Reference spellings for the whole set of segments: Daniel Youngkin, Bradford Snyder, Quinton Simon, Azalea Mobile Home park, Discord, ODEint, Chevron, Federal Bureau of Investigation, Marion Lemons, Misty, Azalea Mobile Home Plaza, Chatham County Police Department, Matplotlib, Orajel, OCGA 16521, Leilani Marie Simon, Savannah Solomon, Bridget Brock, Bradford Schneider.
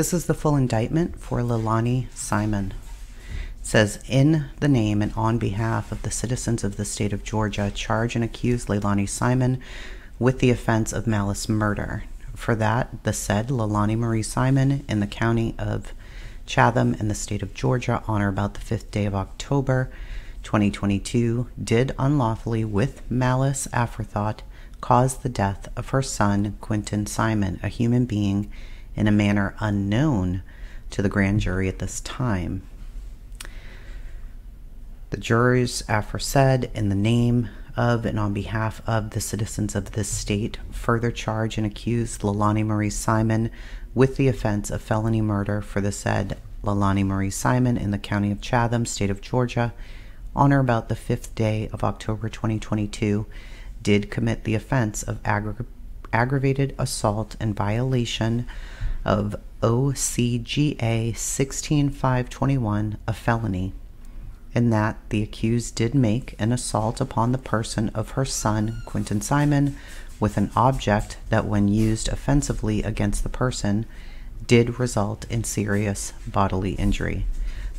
This is the full indictment for Leilani Simon. It says, in the name and on behalf of the citizens of the state of Georgia, charge and accuse Leilani Simon with the offense of malice murder. For that, the said Leilani Marie Simon in the county of Chatham in the state of Georgia on or about the 5th day of October 2022 did unlawfully with malice aforethought cause the death of her son Quinton Simon, a human being, in a manner unknown to the grand jury at this time. The jurors aforesaid, in the name of and on behalf of the citizens of this state, further charge and accuse Leilani Marie Simon with the offense of felony murder for the said Leilani Marie Simon in the county of Chatham, state of Georgia, on or about the 5th day of October 2022, did commit the offense of aggravated assault in violation of OCGA 16521, a felony, in that the accused did make an assault upon the person of her son, Quinton Simon, with an object that, when used offensively against the person, did result in serious bodily injury,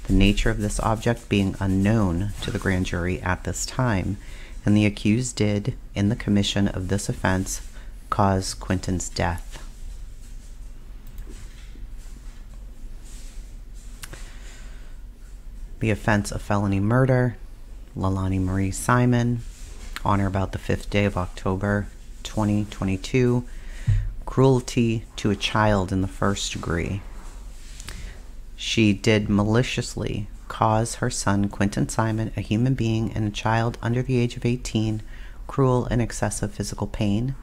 the nature of this object being unknown to the grand jury at this time, and the accused did, in the commission of this offense, cause Quinton's death. The offense of felony murder, Leilani Marie Simon, on or about the 5th day of October 2022, cruelty to a child in the first degree. She did maliciously cause her son Quinton Simon, a human being and a child under the age of 18, cruel and excessive physical pain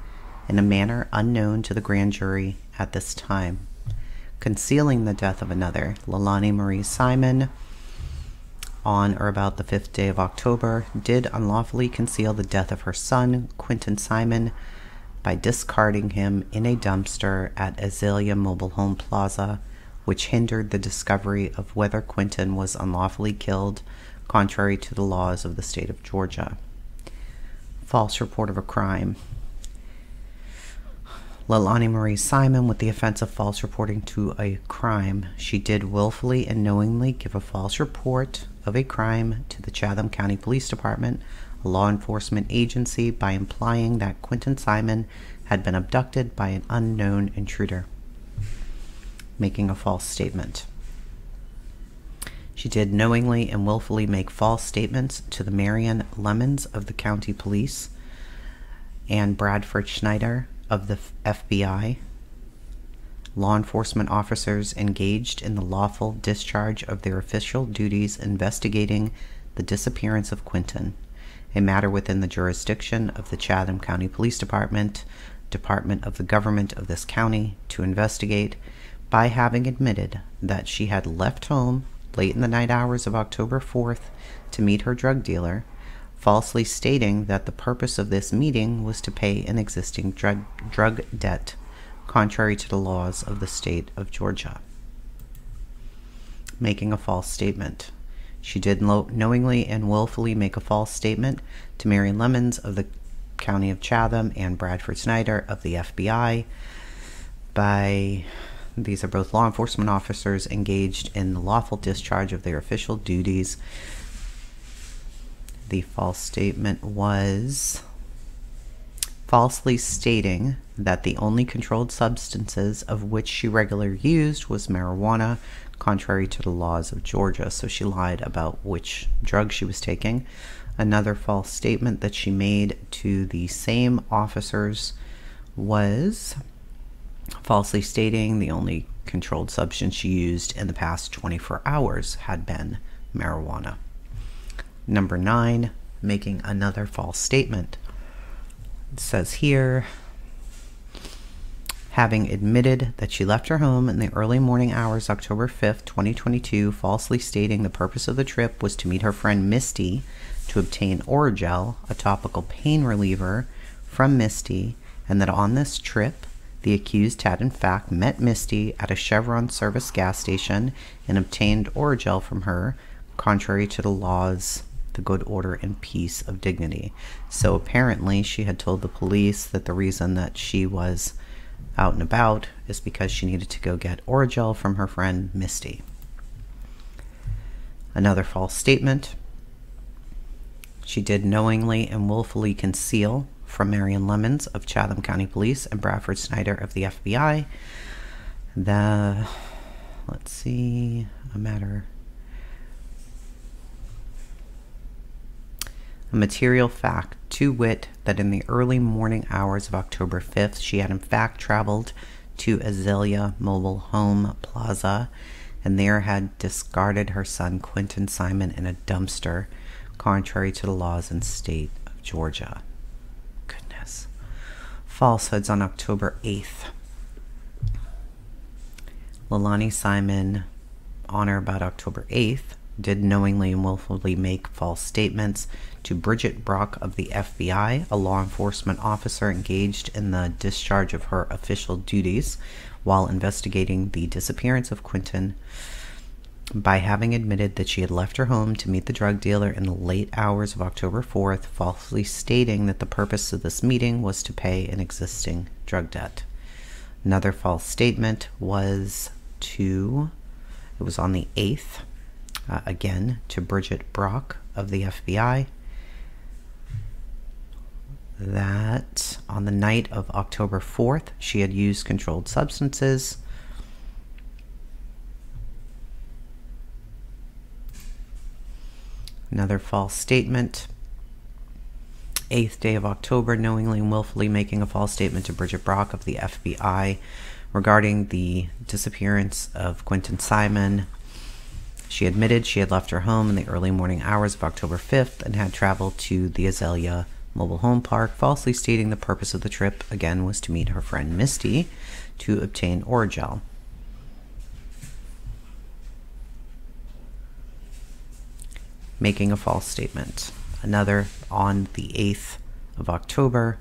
in a manner unknown to the grand jury at this time. Concealing the death of another, Leilani Marie Simon, on or about the 5th day of October, did unlawfully conceal the death of her son, Quinton Simon, by discarding him in a dumpster at Azalea Mobile Home Plaza, which hindered the discovery of whether Quinton was unlawfully killed, contrary to the laws of the state of Georgia. False report of a crime. Leilani Marie Simon with the offense of false reporting to a crime. She did willfully and knowingly give a false report of a crime to the Chatham County Police Department, a law enforcement agency, by implying that Quinton Simon had been abducted by an unknown intruder, making a false statement. She did knowingly and willfully make false statements to the Marion Lemons of the county police and Bradford Schneider of the FBI, law enforcement officers engaged in the lawful discharge of their official duties investigating the disappearance of Quinton, a matter within the jurisdiction of the Chatham County Police Department, Department of the Government of this county, to investigate, by having admitted that she had left home late in the night hours of October 4th to meet her drug dealer, falsely stating that the purpose of this meeting was to pay an existing drug debt, contrary to the laws of the state of Georgia, making a false statement. She did knowingly and willfully make a false statement to Marion Lemons of the county of Chatham and Bradford Snyder of the FBI by, these are both law enforcement officers engaged in the lawful discharge of their official duties. The false statement was falsely stating that the only controlled substances of which she regularly used was marijuana, contrary to the laws of Georgia. So she lied about which drug she was taking. Another false statement that she made to the same officers was falsely stating the only controlled substance she used in the past 24 hours had been marijuana. Number 9, making another false statement. It says here, having admitted that she left her home in the early morning hours, October 5th, 2022, falsely stating the purpose of the trip was to meet her friend Misty to obtain Orajel, a topical pain reliever, from Misty, and that on this trip, the accused had in fact met Misty at a Chevron service gas station and obtained Orajel from her, contrary to the laws, the good order and peace of dignity. So apparently she had told the police that the reason that she was out and about is because she needed to go get Orajel from her friend Misty. Another false statement. She did knowingly and willfully conceal from Marion Lemons of Chatham County Police and Bradford Snyder of the FBI the, let's see, a material fact, to wit, that in the early morning hours of October 5th, she had in fact traveled to Azalea Mobile Home Plaza and there had discarded her son Quinton Simon in a dumpster, contrary to the laws and state of Georgia. Goodness. Falsehoods on October 8th. Leilani Simon, on or about October 8th, did knowingly and willfully make false statements to Bridget Brock of the FBI, a law enforcement officer engaged in the discharge of her official duties while investigating the disappearance of Quinton, by having admitted that she had left her home to meet the drug dealer in the late hours of October 4th, falsely stating that the purpose of this meeting was to pay an existing drug debt. Another false statement was to, it was on the 8th, again, to Bridget Brock of the FBI, that on the night of October 4th, she had used controlled substances. Another false statement. 8th day of October, knowingly and willfully making a false statement to Bridget Brock of the FBI regarding the disappearance of Quinton Simon. She admitted she had left her home in the early morning hours of October 5th and had traveled to the Azalea Mobile Home Park, falsely stating the purpose of the trip, again, was to meet her friend Misty to obtain Orajel. Making a false statement. Another on the 8th of October,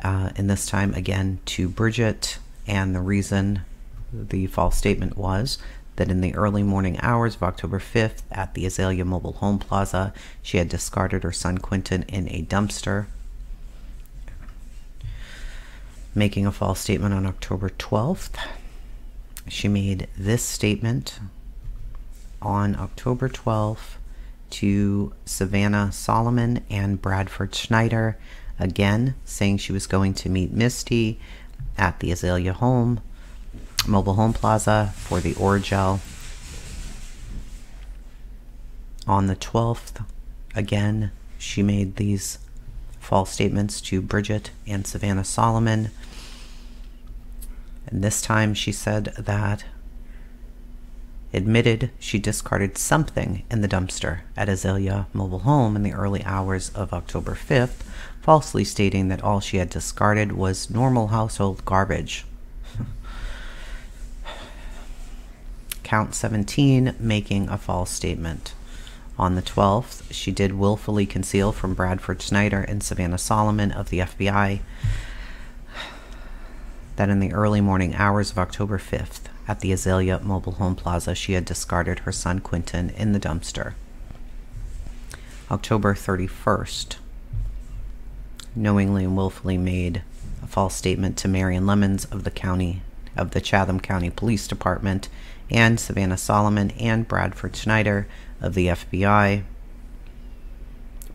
and this time again to Bridget, and the reason the false statement was that in the early morning hours of October 5th at the Azalea Mobile Home Plaza, she had discarded her son Quinton in a dumpster. Making a false statement on October 12th, she made this statement on October 12th to Savannah Solomon and Bradford Schneider, again saying she was going to meet Misty at the Azalea Mobile Home Plaza for the Orajel. On the 12th, again, she made these false statements to Bridget and Savannah Solomon, and this time she said that, admitted she discarded something in the dumpster at Azalea Mobile Home in the early hours of October 5th, falsely stating that all she had discarded was normal household garbage. Count 17, making a false statement. On the 12th, she did willfully conceal from Bradford Snyder and Savannah Solomon of the FBI that in the early morning hours of October 5th, at the Azalea Mobile Home Plaza, she had discarded her son Quinton in the dumpster. October 31st, knowingly and willfully made a false statement to Marion Lemons of the Chatham County Police Department and Savannah Solomon and Bradford Snyder of the FBI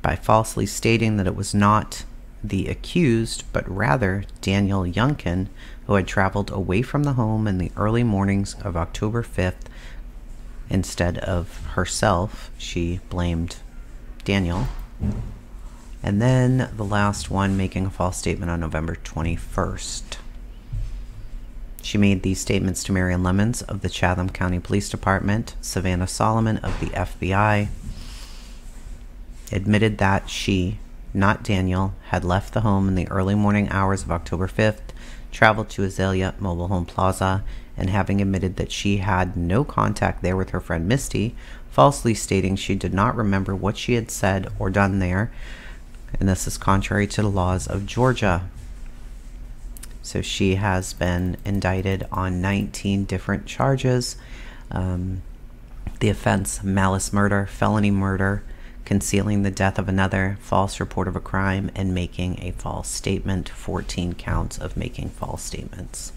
by falsely stating that it was not the accused, but rather Daniel Youngkin, who had traveled away from the home in the early mornings of October 5th. Instead of herself, she blamed Daniel. And then the last one, making a false statement on November 21st. She made these statements to Marion Lemons of the Chatham County Police Department, Savannah Solomon of the FBI, admitted that she, not Daniel, had left the home in the early morning hours of October 5th, traveled to Azalea Mobile Home Plaza, and having admitted that she had no contact there with her friend Misty, falsely stating she did not remember what she had said or done there, and this is contrary to the laws of Georgia. So she has been indicted on 19 different charges. The offense, malice murder, felony murder, concealing the death of another, false report of a crime, and making a false statement, 14 counts of making false statements.